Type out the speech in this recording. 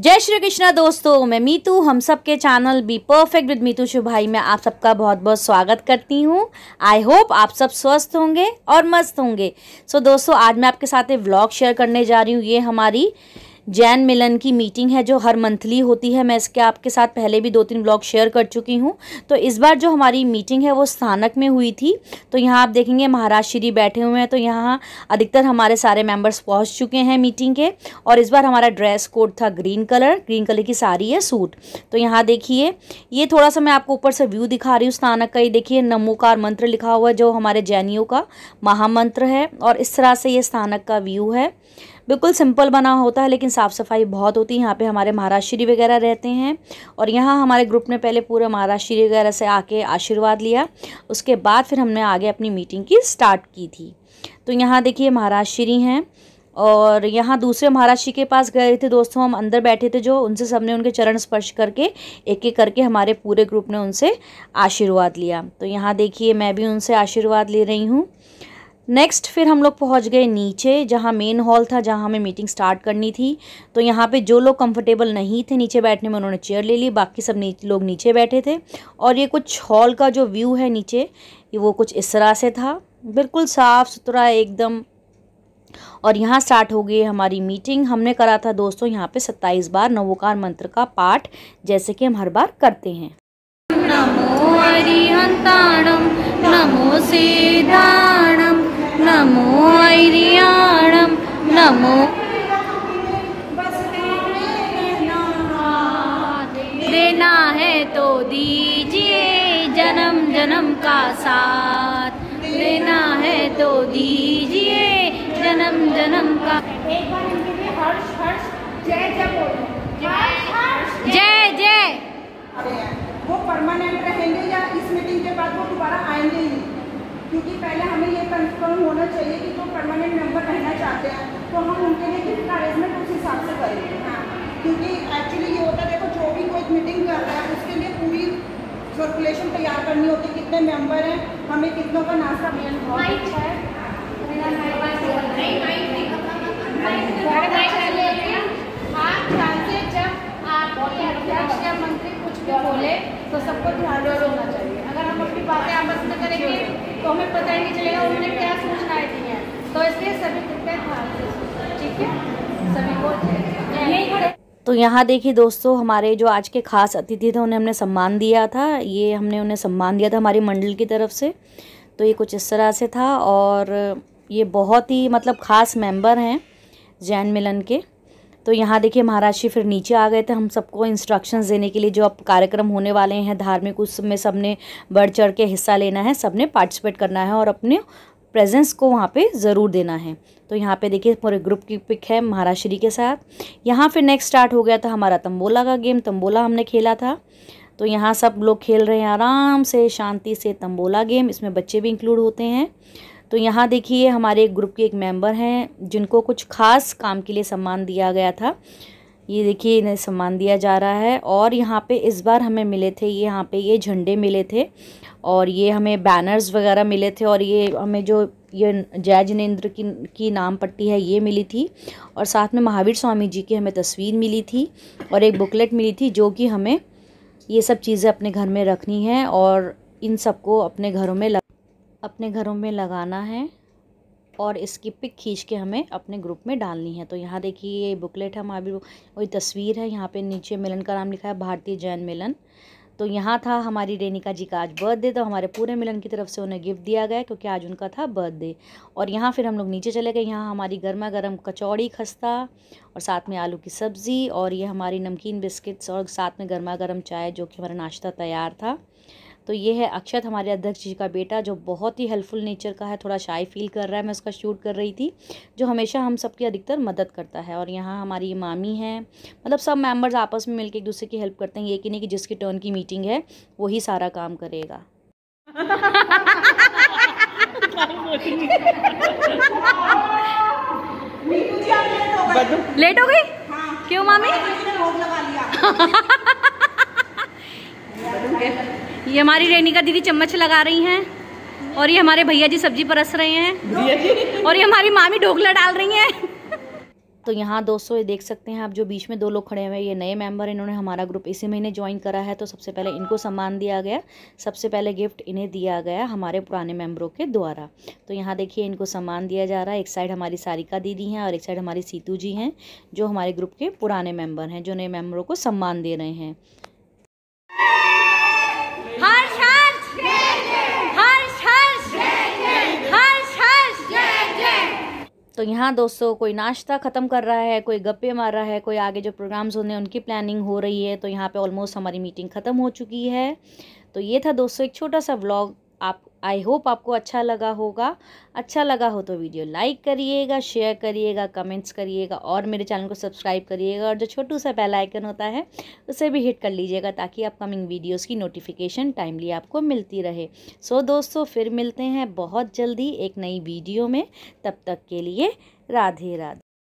जय श्री कृष्णा दोस्तों, मैं मीतू हम सब के channel B perfect with Meetu Shubhai में आप सबका बहुत बहुत स्वागत करती हूँ। आई होप आप सब स्वस्थ होंगे और मस्त होंगे। सो दोस्तों, आज मैं आपके साथ एक व्लॉग शेयर करने जा रही हूँ। ये हमारी जैन मिलन की मीटिंग है जो हर मंथली होती है। मैं इसके आपके साथ पहले भी 2-3 ब्लॉग शेयर कर चुकी हूँ। तो इस बार जो हमारी मीटिंग है वो स्थानक में हुई थी। तो यहाँ आप देखेंगे महाराज श्री बैठे हुए हैं। तो यहाँ अधिकतर हमारे सारे मेंबर्स पहुँच चुके हैं मीटिंग के। और इस बार हमारा ड्रेस कोड था ग्रीन कलर की साड़ी है सूट। तो यहाँ देखिए, ये थोड़ा सा मैं आपको ऊपर से व्यू दिखा रही हूँ स्थानक का। ये देखिए नमोकार मंत्र लिखा हुआ है जो हमारे जैनियों का महामंत्र है। और इस तरह से ये स्थानक का व्यू है। बिल्कुल सिंपल बना होता है लेकिन साफ़ सफाई बहुत होती है। यहाँ पे हमारे महाराष्ट्री वगैरह रहते हैं और यहाँ हमारे ग्रुप ने पहले पूरे महाराष्ट्री वगैरह से आके आशीर्वाद लिया। उसके बाद फिर हमने आगे अपनी मीटिंग की स्टार्ट की थी। तो यहाँ देखिए महाराष्ट्री हैं और यहाँ दूसरे महाराष्ट्री के पास गए थे दोस्तों। हम अंदर बैठे थे जो उनसे सबने उनके चरण स्पर्श करके एक एक करके हमारे पूरे ग्रुप ने उनसे आशीर्वाद लिया। तो यहाँ देखिए मैं भी उनसे आशीर्वाद ले रही हूँ। नेक्स्ट फिर हम लोग पहुंच गए नीचे जहां मेन हॉल था, जहां हमें मीटिंग स्टार्ट करनी थी। तो यहां पे जो लोग कंफर्टेबल नहीं थे नीचे बैठने में उन्होंने चेयर ले ली, बाकी सब लोग नीचे बैठे थे। और ये कुछ हॉल का जो व्यू है नीचे वो कुछ इस तरह से था, बिल्कुल साफ़ सुथरा एकदम। और यहाँ स्टार्ट हो गई हमारी मीटिंग। हमने करा था दोस्तों यहाँ पर 27 बार नमोकार मंत्र का पाठ, जैसे कि हम हर बार करते हैं। नमो ऐरियाणं नमो देना है तो दीजिए जन्म जन्म का साथ, देना है तो दीजिए जन्म जन्म का। एक बार इनके लिए हर्ष हर्ष जय जय बोलो, हर्ष जय जय। वो परमानेंट रहेंगे या इस मीटिंग के बाद वो दोबारा आएंगे ही? क्योंकि पहले हमें ये कंफर्म होना चाहिए कि जो परमानेंट मेंबर रहना चाहते हैं तो हम उनके लिए किस अरेंजमेंट उस हिसाब से करेंगे। हाँ, क्योंकि एक्चुअली ये होता है, देखो जो भी कोई मीटिंग कर रहा है उसके लिए पूरी सर्कुलेशन तैयार करनी होती है। कितने मेंबर हैं, हमें कितनों का नाश्ता मंत्री कुछ भी बोले तो सबको ध्यान होना चाहिए। अगर हम अपनी बातें आपस में करेंगे तो हमें पता ही नहीं चलेगा उन्होंने क्या सूचनाएं दी हैं। तो इसलिए सभी कृपया ध्यान से, ठीक है, सभी को यही पड़े। तो यहाँ देखिए दोस्तों हमारे जो आज के खास अतिथि थे उन्हें हमने सम्मान दिया था। ये हमने उन्हें सम्मान दिया था हमारी मंडल की तरफ से। तो ये कुछ इस तरह से था। और ये बहुत ही मतलब ख़ास मेंबर हैं जैन मिलन के। तो यहाँ देखिए महाराज जी फिर नीचे आ गए थे हम सबको इंस्ट्रक्शंस देने के लिए जो अब कार्यक्रम होने वाले हैं धार्मिक, उसमें सबने बढ़ चढ़ के हिस्सा लेना है, सबने पार्टिसिपेट करना है और अपने प्रेजेंस को वहाँ पे ज़रूर देना है। तो यहाँ पे देखिए पूरे ग्रुप की पिक है महाराज श्री के साथ। यहाँ फिर नेक्स्ट स्टार्ट हो गया था हमारा तंबोला का गेम। तंबोला हमने खेला था। तो यहाँ सब लोग खेल रहे हैं आराम से शांति से तंबोला गेम, इसमें बच्चे भी इंक्लूड होते हैं। तो यहाँ देखिए हमारे ग्रुप के एक मेंबर हैं जिनको कुछ खास काम के लिए सम्मान दिया गया था। ये देखिए इन्हें सम्मान दिया जा रहा है। और यहाँ पे इस बार हमें मिले थे ये यहाँ पे ये झंडे मिले थे और ये हमें बैनर्स वगैरह मिले थे। और ये हमें जो ये जय जिनेंद्र की नाम पट्टी है ये मिली थी। और साथ में महावीर स्वामी जी की हमें तस्वीर मिली थी और एक बुकलेट मिली थी जो कि हमें ये सब चीज़ें अपने घर में रखनी है और इन सबको अपने घरों में लगाना है और इसकी पिक खींच के हमें अपने ग्रुप में डालनी है। तो यहाँ देखिए ये बुकलेट है हमारी, वही तस्वीर है। यहाँ पे नीचे मिलन का नाम लिखा है भारतीय जैन मिलन। तो यहाँ था हमारी रेणुका जी का आज बर्थडे। तो हमारे पूरे मिलन की तरफ से उन्हें गिफ्ट दिया गया क्योंकि आज उनका था बर्थडे। और यहाँ फिर हम लोग नीचे चले गए। यहाँ हमारी गर्मा गर्म कचौड़ी खस्ता और साथ में आलू की सब्ज़ी और ये हमारी नमकीन बिस्किट्स और साथ में गर्मा गर्म चाय जो कि हमारा नाश्ता तैयार था। तो ये है अक्षत हमारे अध्यक्ष जी का बेटा जो बहुत ही हेल्पफुल नेचर का है, थोड़ा शाय फील कर रहा है, मैं उसका शूट कर रही थी, जो हमेशा हम सबकी अधिकतर मदद करता है। और यहाँ हमारी मामी है, मतलब सब मेंबर्स आपस में मिलकर एक दूसरे की हेल्प करते हैं। ये कि नहीं कि जिसकी टर्न की मीटिंग है वही सारा काम करेगा। लेट हो गई क्यों मामी? ये हमारी रेणुका दीदी चम्मच लगा रही हैं और ये हमारे भैया जी सब्जी परस रहे हैं और ये हमारी मामी ढोकला डाल रही हैं। तो यहाँ दोस्तों ये देख सकते हैं आप, जो बीच में दो लोग खड़े हुए हैं ये नए मेंबर, इन्होंने हमारा ग्रुप इसी महीने ज्वाइन करा है। तो सबसे पहले इनको सम्मान दिया गया, सबसे पहले गिफ्ट इन्हें दिया गया हमारे पुराने मेंबरों के द्वारा। तो यहाँ देखिए इनको सम्मान दिया जा रहा है। एक साइड हमारी सारिका दीदी हैं और एक साइड हमारी सीतू जी हैं, जो हमारे ग्रुप के पुराने मेंबर हैं, जो नए मेंबरों को सम्मान दे रहे हैं। तो यहाँ दोस्तों कोई नाश्ता ख़त्म कर रहा है, कोई गप्पे मार रहा है, कोई आगे जो प्रोग्राम्स होने उनकी प्लानिंग हो रही है। तो यहाँ पे ऑलमोस्ट हमारी मीटिंग ख़त्म हो चुकी है। तो ये था दोस्तों एक छोटा सा व्लॉग, आप आई होप आपको अच्छा लगा होगा। अच्छा लगा हो तो वीडियो लाइक करिएगा, शेयर करिएगा, कमेंट्स करिएगा और मेरे चैनल को सब्सक्राइब करिएगा। और जो छोटू सा बेल आइकन होता है उसे भी हिट कर लीजिएगा, ताकि अपकमिंग वीडियोस की नोटिफिकेशन टाइमली आपको मिलती रहे। सो दोस्तों फिर मिलते हैं बहुत जल्दी एक नई वीडियो में, तब तक के लिए राधे राधे।